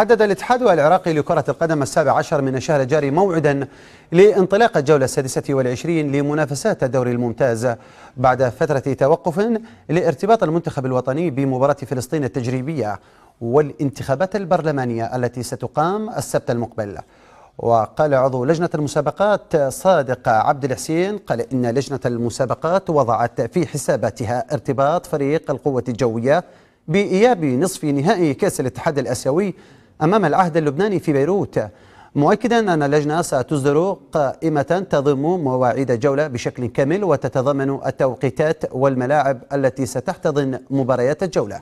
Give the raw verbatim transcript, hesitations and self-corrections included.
حدد الاتحاد العراقي لكرة القدم السابع عشر من الشهر الجاري موعدا لانطلاق الجولة السادسة والعشرين لمنافسات الدوري الممتاز بعد فترة توقف لارتباط المنتخب الوطني بمباراة فلسطين التجريبية والانتخابات البرلمانية التي ستقام السبت المقبل. وقال عضو لجنة المسابقات صادق عبد الحسين قال إن لجنة المسابقات وضعت في حساباتها ارتباط فريق القوة الجوية بإياب نصف نهائي كأس الاتحاد الآسيوي أمام العهد اللبناني في بيروت، مؤكدا أن اللجنة ستصدر قائمة تضم مواعيد الجولة بشكل كامل وتتضمن التوقيتات والملاعب التي ستحتضن مباريات الجولة.